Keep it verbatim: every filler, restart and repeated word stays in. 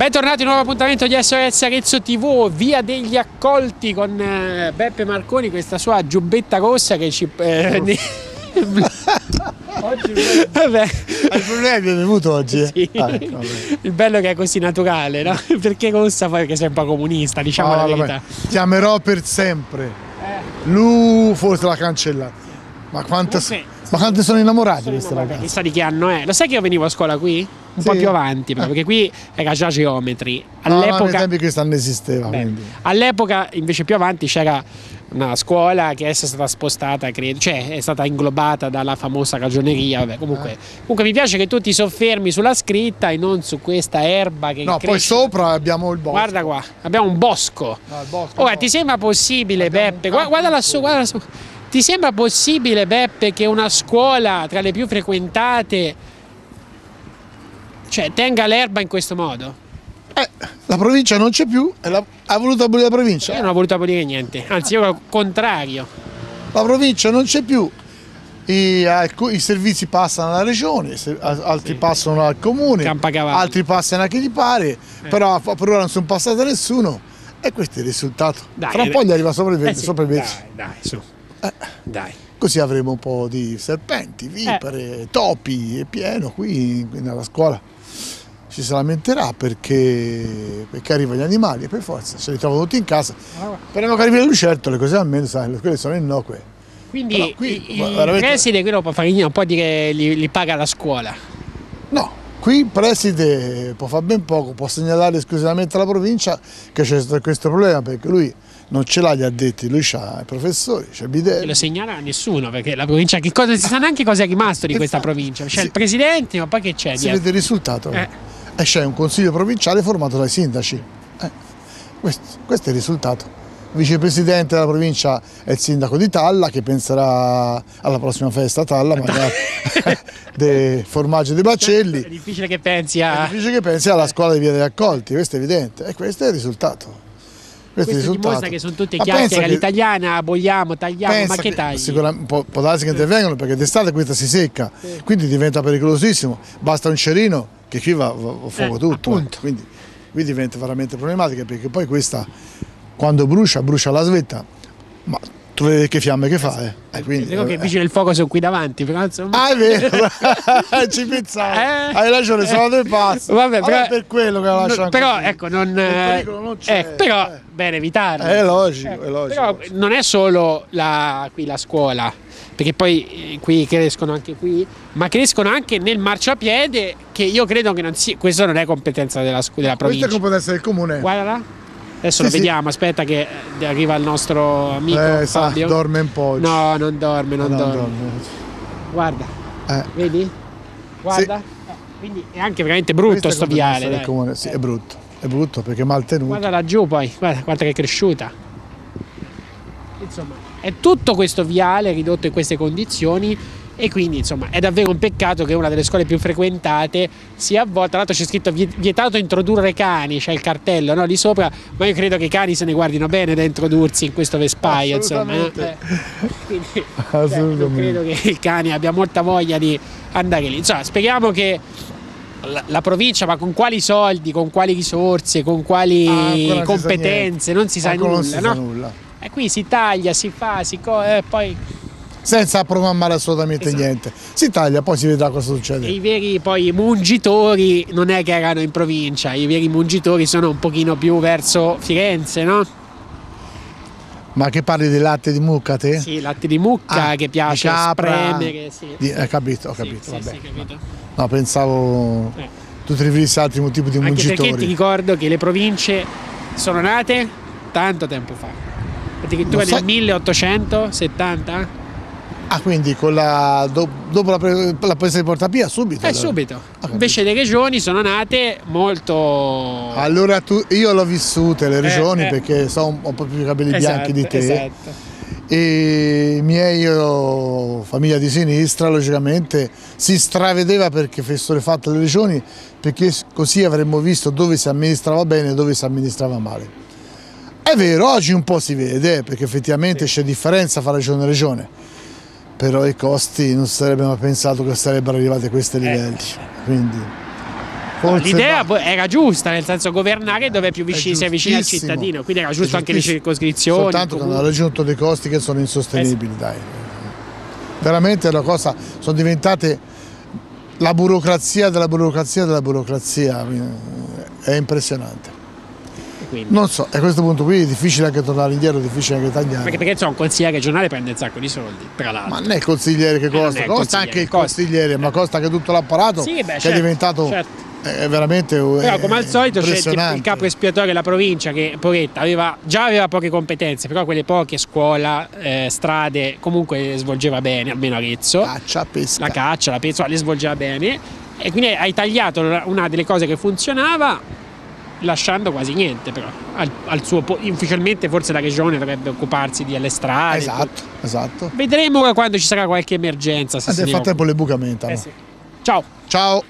Bentornati, nuovo appuntamento di S O S Arezzo tivù, Via degli Accolti con eh, Beppe Marconi, questa sua giubbetta rossa che ci... Eh, oggi vabbè. Il problema è venuto oggi. Sì. Ah, ecco, il bello è che è così naturale, no? Perché rossa poi che sei un po' comunista, diciamo ah, la verità. Vabbè. Chiamerò per sempre. Eh. Lui forse l'ha cancellata. Ma quante, okay. ma quante sono innamorati sono queste innamorate. ragazze? Chissà di che anno è. Lo sai che io venivo a scuola qui? Un sì. po' più avanti, però, perché qui era già geometri. All'epoca no, no, tempi questa non esisteva. All'epoca invece più avanti c'era una scuola che adesso è stata spostata, credo, cioè è stata inglobata dalla famosa ragioneria. Vabbè, comunque, eh. comunque mi piace che tu ti soffermi sulla scritta e non su questa erba che... No, cresce. Poi sopra abbiamo il bosco. Guarda qua, abbiamo un bosco. No, il bosco Ora, no. ti sembra possibile, abbiamo Beppe? Guarda lassù, guarda lassù. Ti sembra possibile, Beppe, che una scuola tra le più frequentate, cioè, tenga l'erba in questo modo? Eh, la provincia non c'è più, e la, ha voluto abolire la provincia? Io non ho voluto abolire niente, anzi io ero contrario. La provincia non c'è più, I, alcuni, i servizi passano alla regione, se, altri sì. passano al comune, altri passano a chi gli pare, eh. però per ora non sono passati a nessuno e questo è il risultato. Dai, Tra un po' gli arriva sopra il verde, eh sì, sopra il verde. Dai, dai, su. Eh, Dai. Così avremo un po' di serpenti, vipere, eh. topi, è pieno qui, qui nella scuola ci si lamenterà perché, perché arrivano gli animali e per forza se li trovano tutti in casa. Ah, speriamo che arrivino le lucertole, così almeno sai, quelle sono innocue. Quindi Però qui, i, veramente... il preside qui non può fare niente, non può dire che li, li paga la scuola. No, qui il preside può fare ben poco, può segnalare esclusivamente alla provincia che c'è questo problema perché lui... non ce l'ha gli addetti, lui c'ha i professori, c'è Bidelli. Lo segnala a nessuno perché la provincia, che cosa, si sa neanche cosa è rimasto di questa provincia. C'è sì. il presidente, ma poi che c'è? Si vede il risultato. Eh. E c'è un consiglio provinciale formato dai sindaci. Eh. Questo, questo è il risultato. Il vicepresidente della provincia è il sindaco di Talla che penserà alla prossima festa a Talla, magari dei formaggi e dei baccelli. È difficile che pensi a... È difficile che pensi alla scuola di Via degli Accolti, questo è evidente. E questo è il risultato. Questo, Questo dimostra che sono tutte chiacchiere all'italiana, abogliamo, tagliamo, ma che, che tagli? Sicuramente può, può darsi che intervengano perché d'estate questa si secca, sì. quindi diventa pericolosissimo, basta un cerino che qui va, va, va fuoco eh, tutto, eh. quindi qui diventa veramente problematica perché poi questa quando brucia, brucia la svetta, ma tu vedi che fiamme che fa, eh. eh quindi, dico che i vigili del fuoco sono qui davanti, però insomma... Ah è vero, ci pensavo, eh. hai ragione, sono due passi, vabbè, vabbè però, per quello che la lasciano Però qui. ecco, non... non eh, però... Eh. bene evitarlo. È logico, ecco, è logico. Però non è solo la, qui la scuola, perché poi qui crescono anche qui, ma crescono anche nel marciapiede che io credo che non sia, questa non è competenza della, della provincia. Questa è competenza del comune. Guarda là, adesso sì, lo vediamo, sì. aspetta che arriva il nostro amico eh, Fabio. Sa, dorme un po' oggi. No, non dorme, non, non dorme. dorme. Guarda, eh. vedi? Guarda. Sì. Eh, quindi è anche veramente brutto questo viale. Del comune. Sì, eh. è brutto. È brutto perché è mal tenuto. Guarda laggiù poi, guarda, guarda che è cresciuta. Insomma, è tutto questo viale ridotto in queste condizioni e quindi insomma è davvero un peccato che una delle scuole più frequentate sia avvolta. Tra l'altro c'è scritto vietato introdurre cani, c'è il cartello no, lì sopra, ma io credo che i cani se ne guardino bene da introdursi in questo vespaio. Insomma, eh. quindi cioè, io credo che il cane abbia molta voglia di andare lì. Insomma, speriamo che... La, la provincia, ma con quali soldi, con quali risorse, con quali ah, competenze, non si sa nulla, non si no? sa nulla. E qui si taglia, si fa, si co eh, poi... senza programmare assolutamente esatto. niente. Si taglia, poi si vedrà cosa succede. E i veri poi mungitori non è che erano in provincia, i veri mungitori sono un pochino più verso Firenze, no? Ma che parli del latte di mucca te? Sì, latte di mucca ah, che piace capra, spremere, sì. Di, eh, capito, ho capito, sì, vabbè. Sì, sì, capito. No, pensavo eh. tu ti riferissi a altri tipi di Anche mungitori. Perché ti ricordo che le province sono nate tanto tempo fa, addirittura nel milleottocentosettanta. Ah, quindi con la, do, dopo la, la presa di Porta Pia subito? Eh, allora. subito. Ah, Invece le regioni sono nate molto... Allora tu, io l'ho vissute le regioni eh, eh. perché sono un, un po' più capelli esatto, bianchi di te. Esatto. E i miei, io, famiglia di sinistra, logicamente si stravedeva perché fossero fatte le regioni, perché così avremmo visto dove si amministrava bene e dove si amministrava male. È vero, oggi un po' si vede, perché effettivamente sì. c'è differenza fra regione e regione, però i costi non sarebbe mai pensato che sarebbero arrivati a questi livelli. Eh. Quindi l'idea era giusta, nel senso governare dove più vicini si è vicini al cittadino, quindi era giusto anche le circoscrizioni. Soltanto che hanno raggiunto dei costi che sono insostenibili, dai. Veramente è una cosa, sono diventate la burocrazia della burocrazia della burocrazia, è impressionante. Quindi. Non so, a questo punto qui è difficile anche tornare indietro, è difficile anche tagliare. Perché, perché insomma, un consigliere regionale prende un sacco di soldi, tra l'altro. Ma non è il consigliere che costa, eh, costa consigliere, anche il consigliere, costa. ma costa anche tutto l'apparato, sì, che certo, è diventato certo. È veramente Però è, come al solito c'è il capo espiatorio della provincia che, poveretta, aveva, già aveva poche competenze, però quelle poche, scuola, eh, strade, comunque svolgeva bene, almeno Arezzo. Caccia, pesca. La caccia, la pesca, le svolgeva bene. E quindi hai tagliato una delle cose che funzionava, lasciando quasi niente, però al, al suo ufficialmente forse la regione dovrebbe occuparsi di alle strade. Esatto, esatto. Vedremo quando ci sarà qualche emergenza. Se Ed è fatto tempo le buca menta. Eh sì. Ciao. Ciao.